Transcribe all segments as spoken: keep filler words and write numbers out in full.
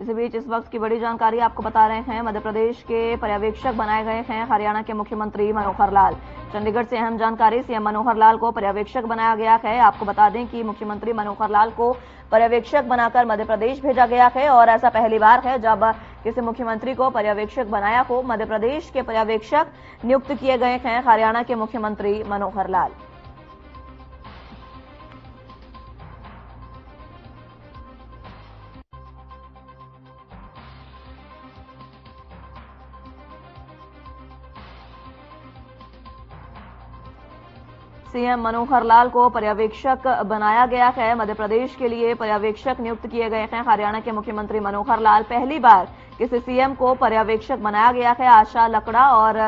इस बीच इस वक्त की बड़ी जानकारी आपको बता रहे हैं, मध्य प्रदेश के पर्यवेक्षक बनाए गए हैं हरियाणा के मुख्यमंत्री मनोहर लाल। चंडीगढ़ से अहम जानकारी, सीएम मनोहर लाल को पर्यवेक्षक बनाया गया है। आपको बता दें कि मुख्यमंत्री मनोहर लाल को पर्यवेक्षक बनाकर मध्य प्रदेश भेजा गया है और ऐसा पहली बार है जब किसी मुख्यमंत्री को पर्यवेक्षक बनाया हो। मध्य प्रदेश के पर्यवेक्षक नियुक्त किए गए हैं हरियाणा के मुख्यमंत्री मनोहर लाल। सीएम मनोहर लाल को पर्यवेक्षक बनाया गया है। मध्य प्रदेश के लिए पर्यवेक्षक नियुक्त किए गए हैं हरियाणा के मुख्यमंत्री मनोहर लाल। पहली बार किसी सीएम को पर्यवेक्षक बनाया गया है। आशा लकड़ा और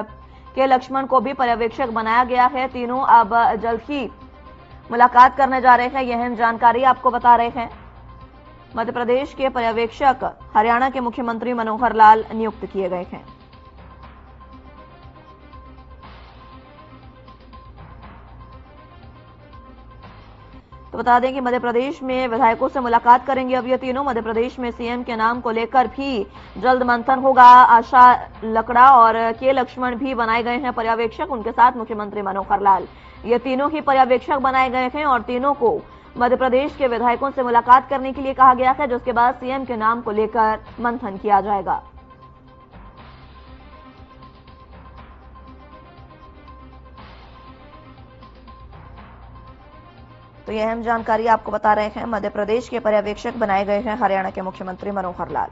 के लक्ष्मण को भी पर्यवेक्षक बनाया गया है। तीनों अब जल्द ही मुलाकात करने जा रहे हैं, यह जानकारी आपको बता रहे हैं। मध्य प्रदेश के पर्यवेक्षक हरियाणा के मुख्यमंत्री मनोहर लाल नियुक्त किए गए हैं। तो बता दें कि मध्य प्रदेश में विधायकों से मुलाकात करेंगे अब ये तीनों। मध्य प्रदेश में सीएम के नाम को लेकर भी जल्द मंथन होगा। आशा लकड़ा और के लक्ष्मण भी बनाए गए हैं पर्यवेक्षक, उनके साथ मुख्यमंत्री मनोहर लाल। ये तीनों ही पर्यवेक्षक बनाए गए हैं और तीनों को मध्य प्रदेश के विधायकों से मुलाकात करने के लिए कहा गया है, जिसके बाद सीएम के नाम को लेकर मंथन किया जाएगा। तो यह अहम जानकारी आपको बता रहे हैं, मध्य प्रदेश के पर्यवेक्षक बनाए गए हैं हरियाणा के मुख्यमंत्री मनोहर लाल।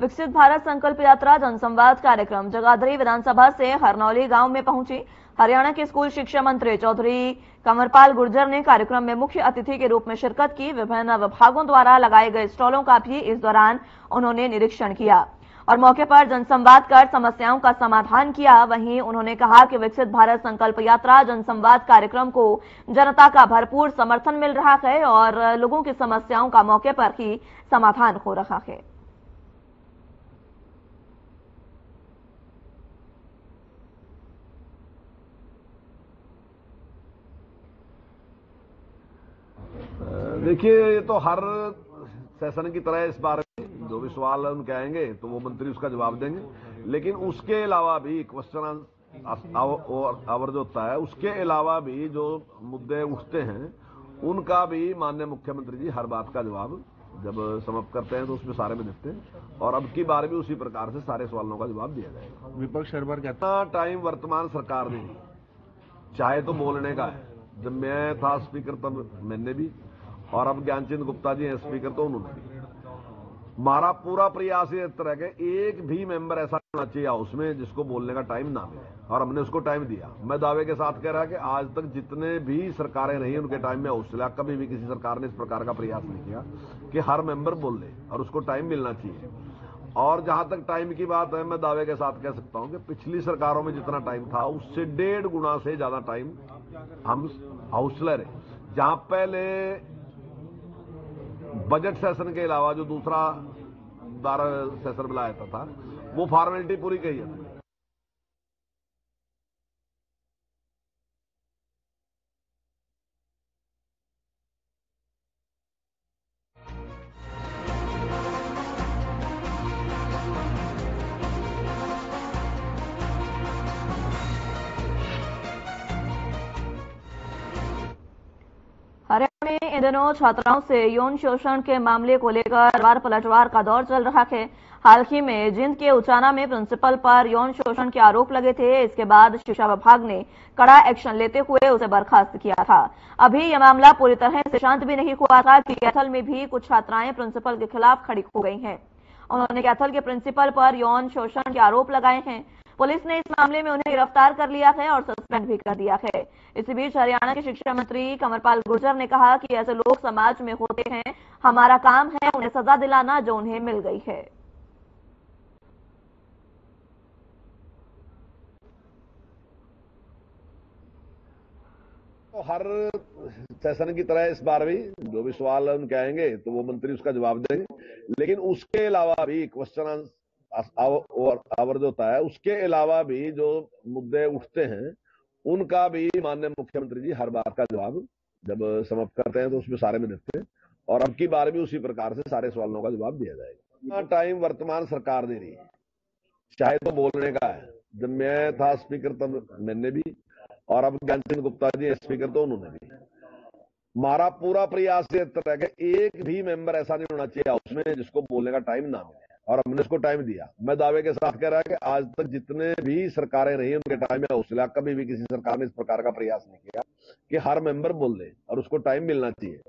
विकसित भारत संकल्प यात्रा जनसंवाद कार्यक्रम जगाधरी विधानसभा से हरनौली गांव में पहुंची। हरियाणा के स्कूल शिक्षा मंत्री चौधरी कंवरपाल गुर्जर ने कार्यक्रम में मुख्य अतिथि के रूप में शिरकत की। विभिन्न विभागों द्वारा लगाए गए स्टॉलों का भी इस दौरान उन्होंने निरीक्षण किया और मौके पर जनसंवाद कर समस्याओं का समाधान किया। वहीं उन्होंने कहा कि विकसित भारत संकल्प यात्रा जनसंवाद कार्यक्रम को जनता का भरपूर समर्थन मिल रहा है और लोगों की समस्याओं का मौके पर ही समाधान हो रहा है। देखिए, ये तो हर सेशन की तरह इस बार में जो भी सवाल उनके आएंगे तो वो मंत्री उसका जवाब देंगे, लेकिन उसके अलावा भी क्वेश्चन आवर जो होता है उसके अलावा भी जो मुद्दे उठते हैं उनका भी माननीय मुख्यमंत्री जी हर बात का जवाब जब समाप्त करते हैं तो उसमें सारे में देते हैं और अब की बार भी उसी प्रकार से सारे सवालों का जवाब दिया जाएगा। विपक्ष हर बार कहता है टाइम वर्तमान सरकार ने चाहे तो बोलने का है, जब मैं था स्पीकर तब मैंने भी और अब ज्ञान सिंह गुप्ता जी हैं स्पीकर तो उन्होंने भी। हमारा पूरा प्रयास इस तरह के एक भी मेंबर ऐसा होना चाहिए हाउस में जिसको बोलने का टाइम ना मिले और हमने उसको टाइम दिया। मैं दावे के साथ कह रहा कि आज तक जितने भी सरकारें रही उनके टाइम में हाउस चला, कभी भी किसी सरकार ने इस प्रकार का प्रयास नहीं किया कि हर मेंबर बोल ले और उसको टाइम मिलना चाहिए। और जहां तक टाइम की बात है, मैं दावे के साथ कह सकता हूं कि पिछली सरकारों में जितना टाइम था उससे डेढ़ गुना से ज्यादा टाइम हम हाउसले रहे। जहां पहले बजट सेशन के अलावा जो दूसरा दार सेशन बुलाया जाता था, था वो फॉर्मेलिटी पूरी कही जाती है। इन दिनों छात्राओं से यौन शोषण के मामले को लेकर वार पलटवार का दौर चल रहा है। हाल ही में जींद के उचाना में प्रिंसिपल पर यौन शोषण के आरोप लगे थे। इसके बाद शिक्षा विभाग ने कड़ा एक्शन लेते हुए उसे बर्खास्त किया था। अभी यह मामला पूरी तरह से शांत भी नहीं हुआ था कि कैथल में भी कुछ छात्राएं प्रिंसिपल के खिलाफ खड़ी हो गई हैं। उन्होंने कैथल के प्रिंसिपल पर यौन शोषण के आरोप लगाए हैं। पुलिस ने इस मामले में उन्हें गिरफ्तार कर लिया है और सस्पेंड भी कर दिया है। इसी बीच हरियाणा के शिक्षा मंत्री कमलपाल गुर्जर ने कहा कि ऐसे लोग समाज में होते हैं, हमारा काम है उन्हें सजा दिलाना जो उन्हें मिल गई है। तो हर सेशन की तरह इस बार भी जो भी सवाल हम कहेंगे तो वो मंत्री उसका जवाब देंगे, लेकिन उसके अलावा भी क्वेश्चन आवर्ज होता है, उसके अलावा भी जो मुद्दे उठते हैं उनका भी माननीय मुख्यमंत्री जी हर बार का जवाब जब समाप्त करते हैं तो उसमें सारे में देते हैं, और अब की बार भी उसी प्रकार से सारे सवालों का जवाब दिया जाएगा। टाइम वर्तमान सरकार दे रही है, चाहे तो बोलने का है, जब मैं था स्पीकर तब मैंने भी, और अब ज्ञान सिंह गुप्ता जी स्पीकर तो उन्होंने भी। हमारा पूरा प्रयास ये रहेगा एक भी मेंबर ऐसा नहीं होना चाहिए हाउस में जिसको बोलने का टाइम ना मिले, और हमने इसको टाइम दिया। मैं दावे के साथ कह रहा कि आज तक जितने भी सरकारें रही उनके टाइम में हौसला कभी भी किसी सरकार ने इस प्रकार का प्रयास नहीं किया कि हर मेंबर बोल दे और उसको टाइम मिलना चाहिए।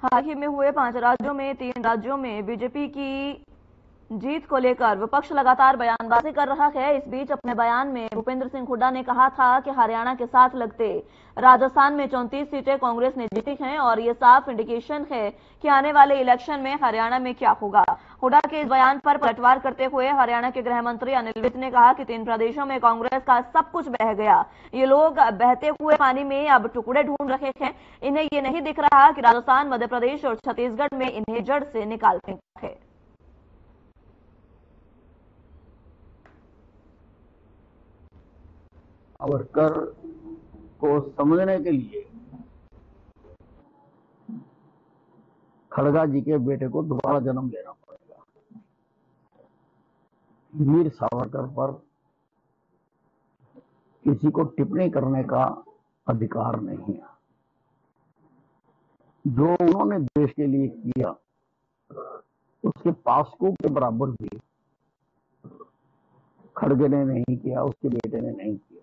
हाल ही में हुए पांच राज्यों में तीन राज्यों में बीजेपी की जीत को लेकर विपक्ष लगातार बयानबाजी कर रहा है। इस बीच अपने बयान में भूपेंद्र सिंह हुड्डा ने कहा था कि हरियाणा के साथ लगते राजस्थान में चौंतीस सीटें कांग्रेस ने जीती हैं और ये साफ इंडिकेशन है कि आने वाले इलेक्शन में हरियाणा में क्या होगा। हुड्डा के इस बयान पर पलटवार करते हुए हरियाणा के गृह मंत्री अनिल विज ने कहा कि तीन प्रदेशों में कांग्रेस का सब कुछ बह गया, ये लोग बहते हुए पानी में अब टुकड़े ढूंढ रहे हैं, इन्हें ये नहीं दिख रहा कि राजस्थान, मध्य प्रदेश और छत्तीसगढ़ में इन्हें जड़ से निकाल फेंका है। सावरकर को समझने के लिए खड़गा जी के बेटे को दोबारा जन्म लेना पड़ेगा। वीर सावरकर पर किसी को टिप्पणी करने का अधिकार नहीं है। जो उन्होंने देश के लिए किया उसके पासकों के बराबर भी खड़गे ने नहीं किया, उसके बेटे ने नहीं किया।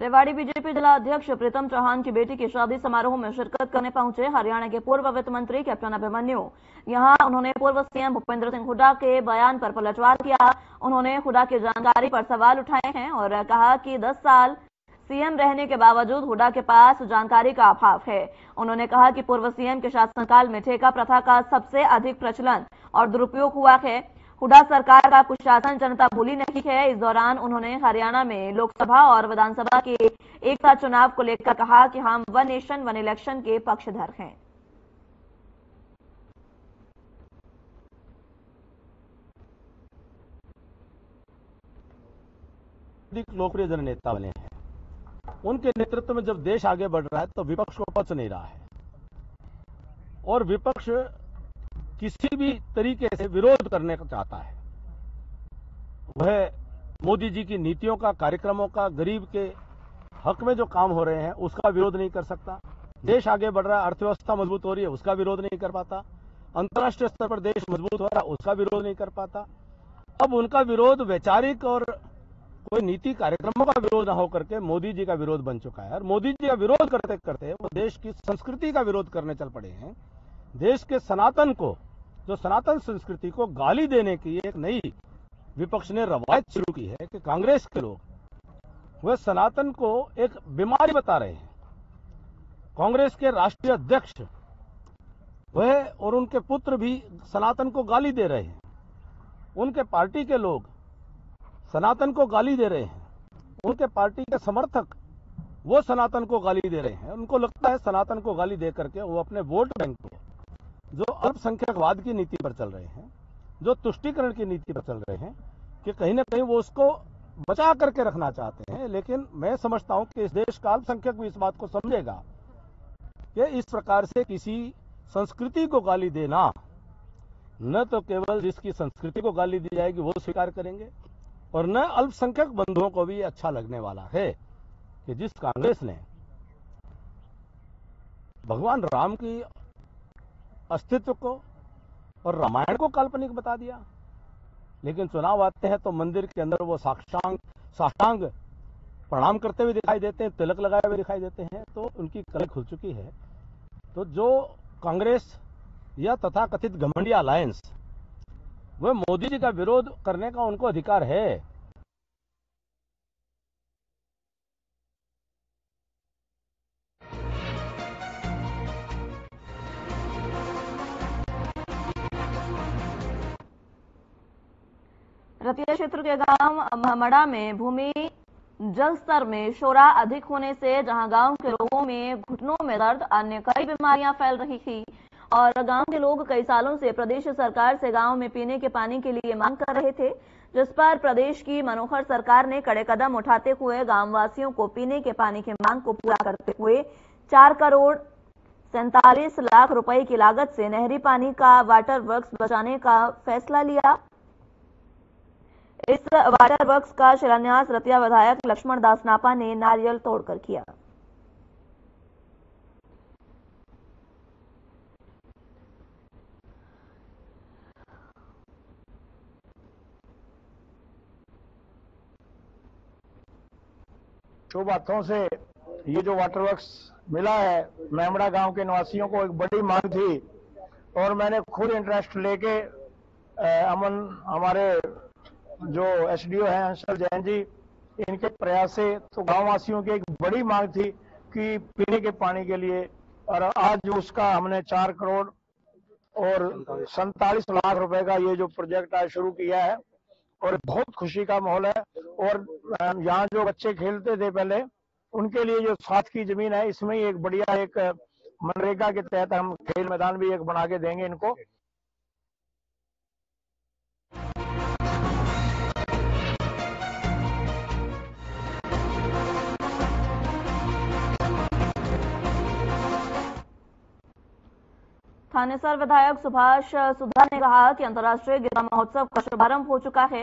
रेवाड़ी बीजेपी जिला अध्यक्ष प्रीतम चौहान की बेटी की शादी समारोह में शिरकत करने पहुंचे हरियाणा के पूर्व वित्त मंत्री कैप्टन अभिमन्यु। यहां उन्होंने पूर्व सीएम भूपेंद्र सिंह हुड्डा के बयान पर पलटवार किया। उन्होंने हुड्डा की जानकारी पर सवाल उठाए हैं और कहा कि दस साल सीएम रहने के बावजूद हुड्डा के पास जानकारी का अभाव है। उन्होंने कहा कि पूर्व सीएम के शासनकाल में ठेका प्रथा का सबसे अधिक प्रचलन और दुरुपयोग हुआ है। हुड्डा सरकार का कुशासन जनता भूली नहीं है। इस दौरान उन्होंने हरियाणा में लोकसभा और विधानसभा के एक साथ चुनाव को लेकर कहा कि हम वन नेशन वन इलेक्शन के पक्षधर हैं। लोकप्रिय जननेता बने हैं, उनके नेतृत्व में जब देश आगे बढ़ रहा है तो विपक्ष को पच नहीं रहा है, और विपक्ष किसी भी तरीके से विरोध करने का चाहता है। वह मोदी जी की नीतियों का, कार्यक्रमों का, गरीब के हक में जो काम हो रहे हैं उसका विरोध नहीं कर सकता। देश आगे बढ़ रहा है, अर्थव्यवस्था मजबूत हो रही है, उसका विरोध नहीं कर पाता। अंतर्राष्ट्रीय स्तर पर देश मजबूत हो रहा है, उसका विरोध नहीं कर पाता। अब उनका विरोध वैचारिक और कोई नीति कार्यक्रमों का विरोध ना होकर के मोदी जी का विरोध बन चुका है, और मोदी जी का विरोध करते करते वो देश की संस्कृति का विरोध करने चल पड़े हैं। देश के सनातन को, जो सनातन संस्कृति को गाली देने की एक नई विपक्ष ने रवायत शुरू की है कि कांग्रेस के लोग वह सनातन को एक बीमारी बता रहे हैं। कांग्रेस के राष्ट्रीय अध्यक्ष वह और उनके पुत्र भी सनातन को गाली दे रहे हैं, उनके पार्टी के लोग सनातन को गाली दे रहे हैं, उनके पार्टी के समर्थक वो सनातन को गाली दे रहे हैं। उनको लगता है सनातन को गाली दे करके वो अपने वोट बैंक को, जो अल्पसंख्यकवाद की नीति पर चल रहे हैं, जो तुष्टीकरण की नीति पर चल रहे हैं, कि कहीं ना कहीं वो उसको बचा करके रखना चाहते हैं। लेकिन मैं समझता हूं कि इस देश का अल्पसंख्यक भी इस बात को समझेगा कि इस प्रकार से किसी संस्कृति को गाली देना, न तो केवल जिसकी संस्कृति को गाली दी जाएगी वो स्वीकार करेंगे, और न अल्पसंख्यक बंधुओं को भी अच्छा लगने वाला है कि जिस कांग्रेस ने भगवान राम की अस्तित्व को और रामायण को काल्पनिक बता दिया, लेकिन चुनाव आते हैं तो मंदिर के अंदर वो साष्टांग साष्टांग प्रणाम करते हुए दिखाई देते हैं, तिलक लगाए हुए दिखाई देते हैं, तो उनकी कलह खुल चुकी है। तो जो कांग्रेस या तथाकथित घमंडिया अलायंस, वह मोदी जी का विरोध करने का उनको अधिकार है। रतिया क्षेत्र के गांव महमड़ा में भूमि जल स्तर में शोरा अधिक होने से जहां गांव के लोगों में घुटनों में दर्द, अन्य कई बीमारियां फैल रही थी और गांव के लोग कई सालों से प्रदेश सरकार से गांव में पीने के पानी के लिए मांग कर रहे थे, जिस पर प्रदेश की मनोहर सरकार ने कड़े कदम उठाते हुए गांववासियों को पीने के पानी की मांग को पूरा करते हुए चार करोड़ सैंतालीस लाख रुपए की लागत से नहरी पानी का वाटर वर्क्स बचाने का फैसला लिया। इस वाटर वर्क्स का शिलान्यास रतिया विधायक लक्ष्मण दासनापा ने नारियल तोड़कर किया। शुभ हाथों से ये जो वाटर वर्क्स मिला है, मैमड़ा गांव के निवासियों को एक बड़ी मांग थी और मैंने खुद इंटरेस्ट लेके अमन हमारे जो एसडीओ हैं हंसराज जैन जी, इनके प्रयास से तो गांववासियों की एक बड़ी मांग थी कि पीने के पानी के लिए, और आज उसका हमने चार करोड़ और सैंतालीस लाख रुपए का ये जो प्रोजेक्ट आज शुरू किया है और बहुत खुशी का माहौल है। और यहाँ जो बच्चे खेलते थे पहले, उनके लिए जो साथ की जमीन है, इसमें ही एक बढ़िया एक मनरेगा के तहत हम खेल मैदान भी एक बना के देंगे इनको। थानेसर विधायक सुभाष सुधा ने कहा कि अंतर्राष्ट्रीय गीता महोत्सव का शुभारंभ हो चुका है।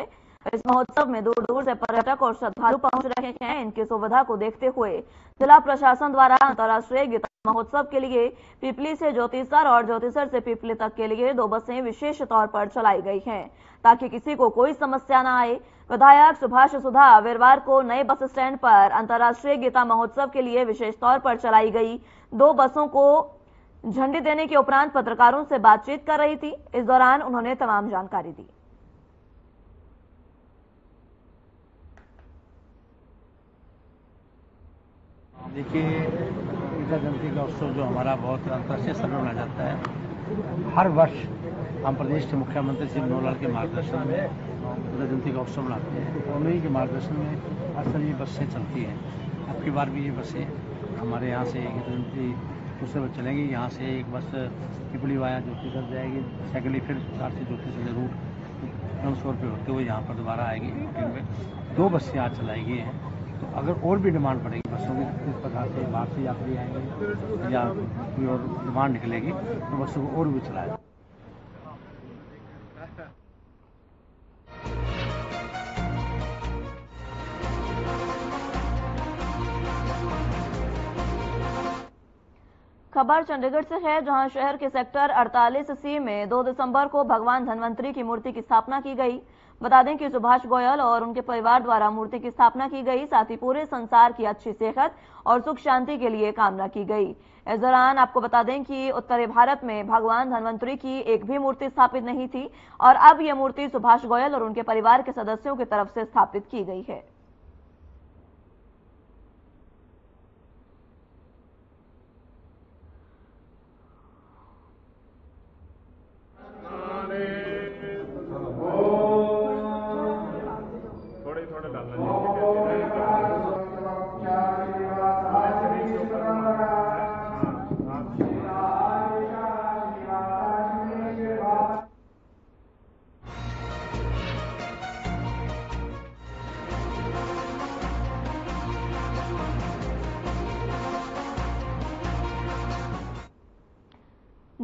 इस महोत्सव में दूर दूर से पर्यटक और श्रद्धालु पहुंच रहे हैं। इनकी सुविधा को देखते हुए जिला प्रशासन द्वारा अंतर्राष्ट्रीय गीता महोत्सव के लिए पिपली से ज्योतिसर और ज्योतिसर से पिपली तक के लिए दो बसें विशेष तौर पर चलाई गई हैं ताकि किसी को कोई समस्या न आए। विधायक सुभाष सुधा वीरवार को नए बस स्टैंड पर अंतर्राष्ट्रीय गीता महोत्सव के लिए विशेष तौर पर चलाई गई दो बसों को झंडी देने के उपरांत पत्रकारों से बातचीत कर रही थी। इस दौरान उन्होंने तमाम जानकारी दी। देखिए, गीता जयंती का उत्सव जो हमारा बहुत अंतर्राष्ट्रीय स्तर पर मनाया जाता है, हर वर्ष हम प्रदेश के मुख्यमंत्री श्री मनोहर लाल के मार्गदर्शन में गीता जयंती का उत्सव मनाते हैं। उन्हीं के मार्गदर्शन में असल ये बसें चलती हैं। अब की बार भी ये बसें हमारे यहाँ से गीता जयंती दूसरे बस चलेंगी। यहाँ से एक बस पिपली वाया ज्योतिसर जाएगी, सेकेंडली फिर कार से ज्योतिसर रूट ट्रांसफर पे होते हुए यहाँ पर दोबारा आएगी। में दो बसें आज चलाई गई हैं। तो अगर और भी डिमांड बढ़ेगी बसों की, किस प्रकार से बाहर से यात्री आएंगे या कोई और डिमांड निकलेगी तो बसों को और भी चलाएगा। खबर चंडीगढ़ से है, जहां शहर के सेक्टर अड़तालीस सी में दो दिसंबर को भगवान धन्वंतरी की मूर्ति की स्थापना की गई। बता दें कि सुभाष गोयल और उनके परिवार द्वारा मूर्ति की स्थापना की गई, साथ ही पूरे संसार की अच्छी सेहत और सुख शांति के लिए कामना की गई। इस दौरान आपको बता दें कि उत्तरी भारत में भगवान धन्वंतरी की एक भी मूर्ति स्थापित नहीं थी और अब यह मूर्ति सुभाष गोयल और उनके परिवार के सदस्यों की तरफ से स्थापित की गई है।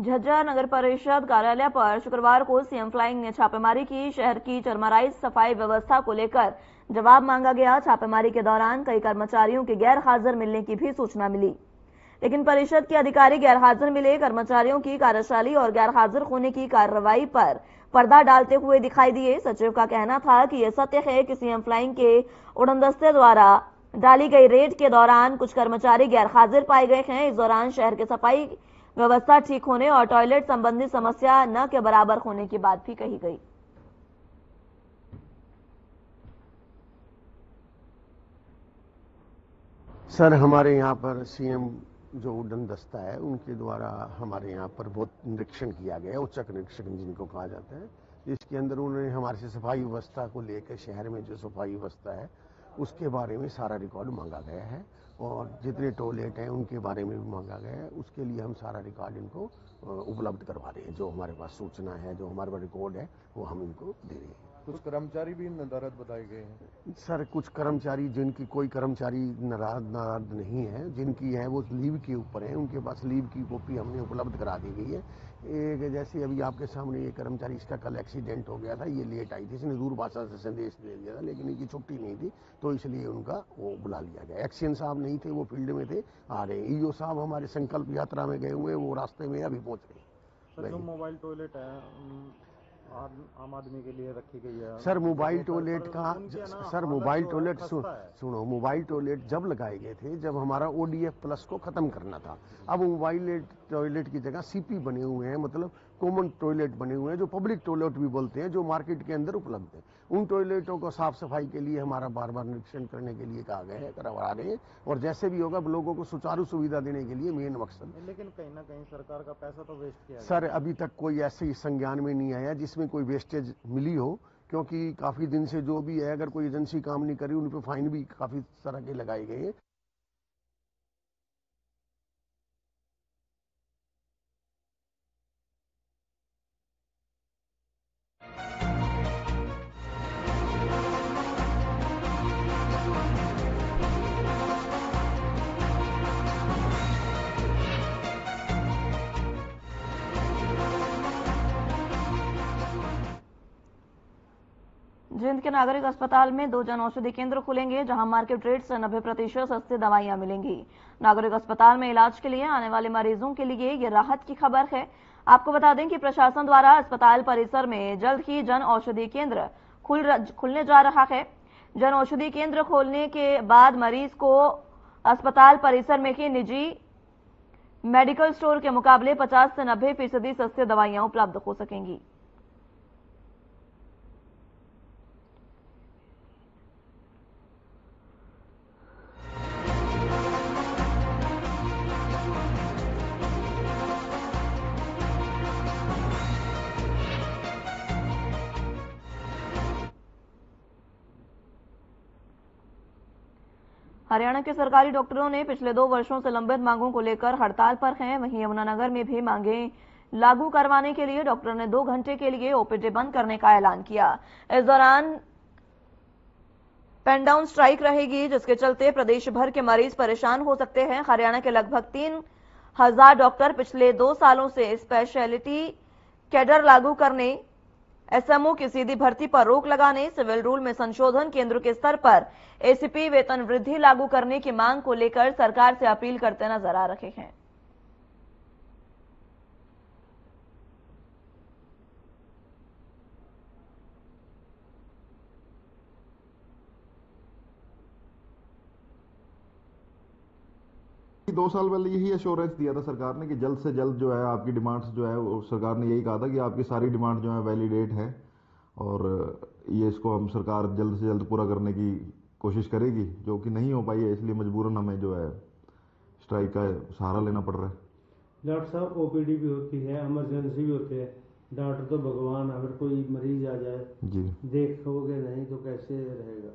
झज्जर नगर परिषद कार्यालय पर शुक्रवार को सीएम फ्लाइंग ने छापेमारी की। शहर की चरमराई सफाई व्यवस्था को लेकर जवाब मांगा गया। छापेमारी के दौरान कई कर्मचारियों के गैर हाजिर मिलने की भी सूचना मिली, लेकिन परिषद के अधिकारी गैर हाजिर मिले। कर्मचारियों की कार्यशैली और गैर हाजिर होने की कार्रवाई पर पर्दा डालते हुए दिखाई दिए। सचिव का कहना था कि यह सत्य है कि सीएम फ्लाइंग के उड़नदस्ते द्वारा डाली गई रेड के दौरान कुछ कर्मचारी गैर हाजिर पाए गए हैं। इस दौरान शहर के सफाई व्यवस्था ठीक होने और टॉयलेट संबंधी समस्या न के बराबर होने की बात भी कही गई। सर हमारे यहाँ पर सीएम जो उड्डन दस्ता है उनके द्वारा हमारे यहाँ पर बहुत निरीक्षण किया गया है, उच्चक निरीक्षण जिनको कहा जाता है, जिसके अंदर उन्होंने हमारे से सफाई व्यवस्था को लेकर शहर में जो सफाई व्यवस्था है उसके बारे में सारा रिकॉर्ड मांगा गया है और जितने टॉयलेट हैं उनके बारे में भी मांगा गया है। उसके लिए हम सारा रिकॉर्ड इनको उपलब्ध करवा रहे हैं, जो हमारे पास सूचना है, जो हमारे पास रिकॉर्ड है वो हम इनको दे रहे हैं। कुछ कर्मचारी भी नाराज बताए गए हैं सर, कुछ कर्मचारी जिनकी कोई कर्मचारी नाराज नाराज नहीं है, जिनकी है वो लीव के ऊपर है, उनके पास लीव की कॉपी हमने उपलब्ध करा दी गई है। एक जैसे अभी आपके सामने ये कर्मचारी, इसका कल एक्सीडेंट हो गया था, ये लेट आई थी, इसने दूरभाषा से संदेश दे दिया था लेकिन इनकी छुट्टी नहीं थी तो इसलिए उनका वो बुला लिया गया। एक्सीएन साहब नहीं थे, वो फील्ड में थे, आ रहे हैं। ईओ साहब हमारे संकल्प यात्रा में गए हुए, वो रास्ते में अभी पहुँच रहे हैं। मोबाइल टॉयलेट है आम आदमी के लिए रखी गई है सर। मोबाइल टॉयलेट का सर मोबाइल टॉयलेट सुनो, मोबाइल टॉयलेट जब लगाए गए थे जब हमारा ओडीएफ प्लस को खत्म करना था। अब मोबाइल टॉयलेट की जगह सीपी बने हुए हैं, मतलब कॉमन टॉयलेट बने हुए हैं, जो पब्लिक टॉयलेट भी बोलते हैं, जो मार्केट के अंदर उपलब्ध है। उन टॉयलेटों को साफ सफाई के लिए हमारा बार बार निरीक्षण करने के लिए कहा गया है, करवा रहे हैं और जैसे भी होगा लोगों को सुचारू सुविधा देने के लिए मेन मकसद। लेकिन कहीं ना कहीं सरकार का पैसा तो वेस्ट किया सर। अभी तक कोई ऐसे संज्ञान में नहीं आया जिसमें कोई वेस्टेज मिली हो, क्योंकि काफी दिन से जो भी है अगर कोई एजेंसी काम नहीं करी उन पर फाइन भी काफी तरह के लगाए गए हैं। जींद के नागरिक अस्पताल में दो जन औषधि केंद्र खुलेंगे, जहां मार्केट रेट से नब्बे प्रतिशत सस्ती दवाइयां मिलेंगी। नागरिक अस्पताल में इलाज के लिए आने वाले मरीजों के लिए ये राहत की खबर है। आपको बता दें कि प्रशासन द्वारा अस्पताल परिसर में जल्द ही जन औषधि केंद्र खुल खुलने जा रहा है। जन औषधि केंद्र खोलने के बाद मरीज को अस्पताल परिसर में ही निजी मेडिकल स्टोर के मुकाबले पचास से नब्बे फीसदी सस्ती दवाइयां उपलब्ध हो सकेंगी। हरियाणा के सरकारी डॉक्टरों ने पिछले दो वर्षों से लंबित मांगों को लेकर हड़ताल पर हैं। वहीं यमुनानगर में भी मांगें लागू करवाने के लिए डॉक्टरों ने दो घंटे के लिए ओपीडी बंद करने का ऐलान किया। इस दौरान पेन डाउन स्ट्राइक रहेगी, जिसके चलते प्रदेश भर के मरीज परेशान हो सकते हैं। हरियाणा के लगभग तीन हजार डॉक्टर पिछले दो सालों से स्पेशलिटी कैडर लागू करने, एसएमओ की सीधी भर्ती पर रोक लगाने, सिविल रूल में संशोधन, केंद्र के स्तर पर एसीपी वेतन वृद्धि लागू करने की मांग को लेकर सरकार से अपील करते नजर आ रहे हैं। दो साल पहले यही एश्योरेंस दिया था सरकार ने कि जल्द से जल्द जो है आपकी डिमांड्स जो है वो, सरकार ने यही कहा था कि आपकी सारी डिमांड जो है वैलिडेट है और ये इसको हम सरकार जल्द से जल्द पूरा करने की कोशिश करेगी, जो कि नहीं हो पाई है, इसलिए मजबूरन हमें जो है स्ट्राइक का सहारा लेना पड़ रहा है। डॉक्टर साहब ओपीडी भी होती है, इमरजेंसी भी होती है, डॉक्टर तो भगवान, अगर कोई मरीज आ जाए जी देखोगे नहीं तो कैसे रहेगा।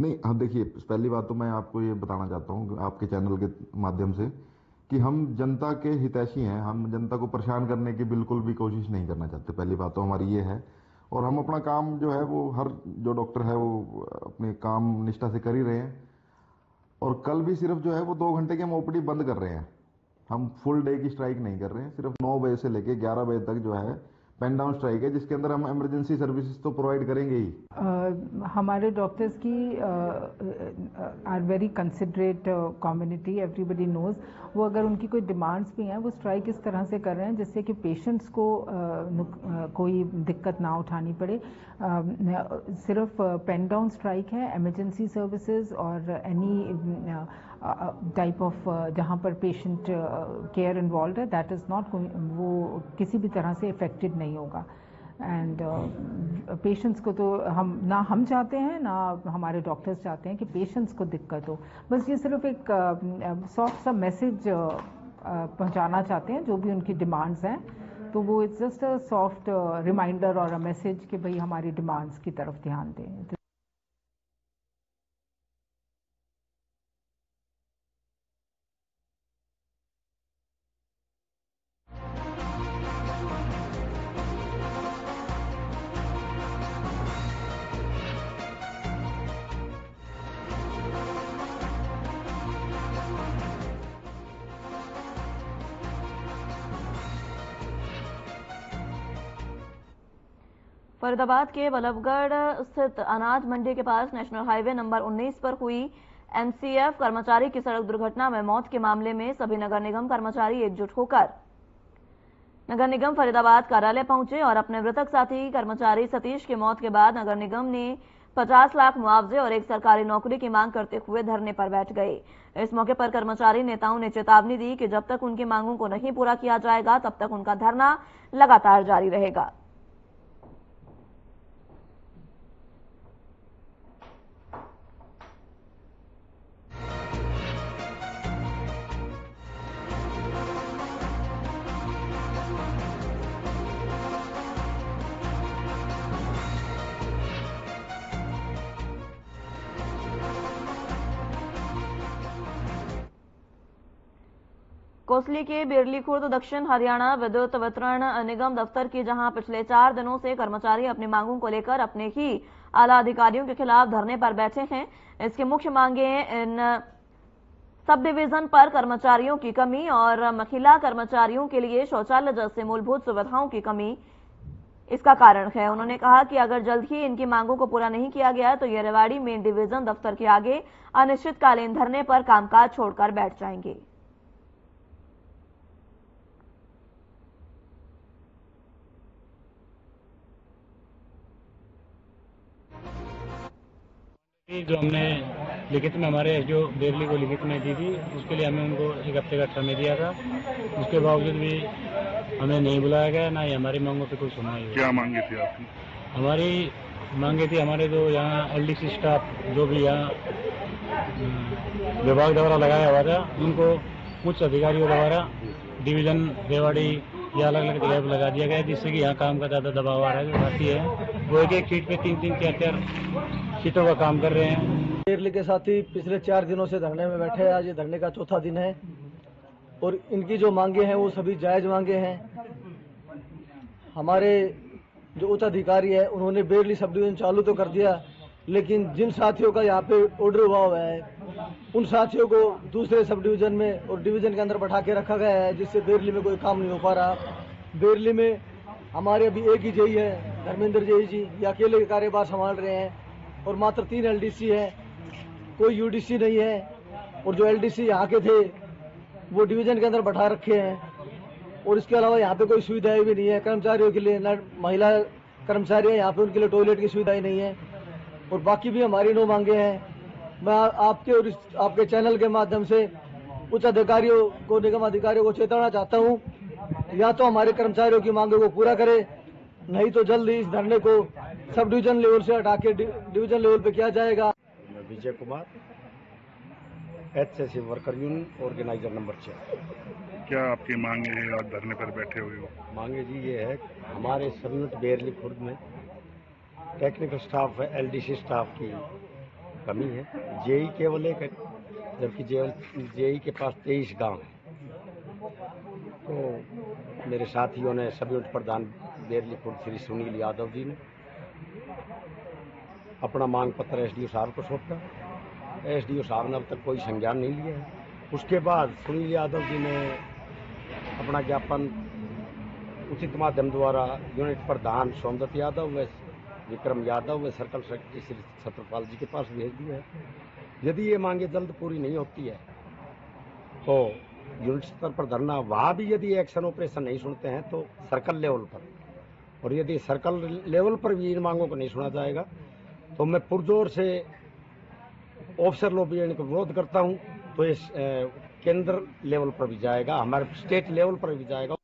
नहीं हाँ देखिए, पहली बात तो मैं आपको ये बताना चाहता हूँ आपके चैनल के माध्यम से कि हम जनता के हितैषी हैं, हम जनता को परेशान करने की बिल्कुल भी कोशिश नहीं करना चाहते। पहली बात तो हमारी ये है और हम अपना काम जो है वो हर जो डॉक्टर है वो अपने काम निष्ठा से कर ही रहे हैं और कल भी सिर्फ जो है वो दो घंटे के हम ओपीडी बंद कर रहे हैं, हम फुल डे की स्ट्राइक नहीं कर रहे हैं। सिर्फ नौ बजे से लेकर ग्यारह बजे तक जो है पेन डाउन स्ट्राइक है जिसके अंदर हम इमरजेंसी सर्विसेज तो प्रोवाइड करेंगे ही। uh, हमारे डॉक्टर्स की are very considerate community, everybody knows. वो अगर उनकी कोई डिमांड्स भी हैं वो स्ट्राइक इस तरह से कर रहे हैं जिससे कि पेशेंट्स को uh, uh, कोई दिक्कत ना उठानी पड़े। uh, सिर्फ पेन डाउन स्ट्राइक है, एमरजेंसी सर्विसेज और एनी टाइप ऑफ जहाँ पर पेशेंट केयर इन्वॉल्व है दैट इज़ नॉट, वो किसी भी तरह से इफेक्टेड नहीं होगा। एंड पेशेंट्स uh, को तो हम ना हम चाहते हैं ना हमारे डॉक्टर्स चाहते हैं कि पेशेंट्स को दिक्कत हो। बस ये सिर्फ एक सॉफ्ट uh, सा मैसेज uh, पहुँचाना चाहते हैं, जो भी उनकी डिमांड्स हैं तो वो it's just a soft reminder और अ मैसेज कि भाई हमारी डिमांड्स की तरफ ध्यान दें। फरीदाबाद के बल्लभगढ़ स्थित अनाज मंडी के पास नेशनल हाईवे नंबर उन्नीस पर हुई एमसीएफ कर्मचारी की सड़क दुर्घटना में मौत के मामले में सभी नगर निगम कर्मचारी एकजुट होकर नगर निगम फरीदाबाद कार्यालय पहुंचे और अपने मृतक साथी कर्मचारी सतीश की मौत के बाद नगर निगम ने पचास लाख मुआवजे और एक सरकारी नौकरी की मांग करते हुए धरने पर बैठ गए। इस मौके पर कर्मचारी नेताओं ने चेतावनी दी कि जब तक उनकी मांगों को नहीं पूरा किया जाएगा तब तक उनका धरना लगातार जारी रहेगा। कोसली के बिरली खुर्द दक्षिण हरियाणा विद्युत वितरण निगम दफ्तर की जहां पिछले चार दिनों से कर्मचारी अपनी मांगों को लेकर अपने ही आला अधिकारियों के खिलाफ धरने पर बैठे हैं। इसकी मुख्य मांगे इन सब डिवीजन पर कर्मचारियों की कमी और महिला कर्मचारियों के लिए शौचालय जैसे मूलभूत सुविधाओं की कमी इसका कारण है। उन्होंने कहा कि अगर जल्द ही इनकी मांगों को पूरा नहीं किया गया तो ये रेवाड़ी मेन डिवीजन दफ्तर के आगे अनिश्चितकालीन धरने पर कामकाज छोड़कर बैठ जाएंगे। जो हमने लिखित में हमारे जो बेरली को लिखित में दी थी उसके लिए हमें उनको एक हफ्ते का समय दिया था, उसके बावजूद भी हमें नहीं बुलाया गया, ना ही हमारी मांगों पे कोई सुनवाई। क्या मांगे थी आपने? हमारी मांगे थी हमारे जो यहाँ एलडीसी स्टाफ जो भी यहाँ विभाग द्वारा लगाया हुआ था उनको कुछ अधिकारियों द्वारा डिवीजन रेवाड़ी या अलग अलग जगह लगा दिया गया जिससे कि यहाँ काम का ज़्यादा दबाव आ रहा है। जो साथी है वो एक एक सीट पे तीन तीन चार चार सीटों का काम कर रहे हैं। बेरली के साथी पिछले चार दिनों से धरने में बैठे हैं, आज ये धरने का चौथा दिन है और इनकी जो मांगे हैं वो सभी जायज़ मांगे हैं। हमारे जो उच्च अधिकारी है उन्होंने बेरली सब डिवीजन चालू तो कर दिया लेकिन जिन साथियों का यहाँ पे ऑर्डर हुआ हुआ है उन साथियों को दूसरे सब डिवीज़न में और डिवीज़न के अंदर बैठा के रखा गया है जिससे बेरली में कोई काम नहीं हो पा रहा। बेरली में हमारे अभी एक ही जेई है, धर्मेंद्र जेई जी, ये अकेले कार्यभार संभाल रहे हैं और मात्र तीन एलडीसी है, कोई यूडीसी नहीं है और जो एलडीसी यहाँ के थे वो डिवीज़न के अंदर बैठा रखे हैं और इसके अलावा यहाँ पर कोई सुविधाएँ भी नहीं है कर्मचारियों के लिए, न महिला कर्मचारी हैं यहाँ पर उनके लिए टॉयलेट की सुविधाएँ नहीं है और बाकी भी हमारी नौ मांगे हैं। मैं आपके और आपके चैनल के माध्यम से उच्च अधिकारियों को निगम अधिकारियों को चेताना चाहता हूं, या तो हमारे कर्मचारियों की मांगों को पूरा करें नहीं तो जल्द ही इस धरने को सब डिवीजन लेवल से हटा के डिवीजन लेवल पे किया जाएगा। मैं Vijay Kumar, H S C worker union organiser number छह। क्या आपकी मांगे हैं और धरने पर बैठे हुए हो? मांगे जी ये है, हमारे संयुक्त बेरली खुर्द में टेक्निकल स्टाफ है, एलडीसी स्टाफ की कमी है, जेई केवल एक, जबकि जेई के पास तेईस गांव हैं। तो मेरे साथियों ने सभी उप प्रधान बेरली खुर्द श्री सुनील यादव जी ने अपना मांग पत्र एसडीओ साहब को सौंपा। एसडीओ साहब ने अब तक कोई संज्ञान नहीं लिया है। उसके बाद सुनील यादव जी ने अपना ज्ञापन उचित माध्यम द्वारा यूनिट प्रधान सोमदत्त यादव में विक्रम यादव में सर्कल सेक्रेटरी श्री छतरपाल जी के पास भेज दिए हैं। यदि ये मांगे जल्द पूरी नहीं होती है तो यूनिट स्तर पर धरना, वहाँ भी यदि एक्शन ऑपरेशन नहीं सुनते हैं तो सर्कल लेवल पर, और यदि सर्कल लेवल पर भी इन मांगों को नहीं सुना जाएगा तो मैं पुरजोर से ऑफिसर लोग का विरोध करता हूँ। तो इस केंद्र लेवल पर भी जाएगा, हमारे स्टेट लेवल पर भी जाएगा।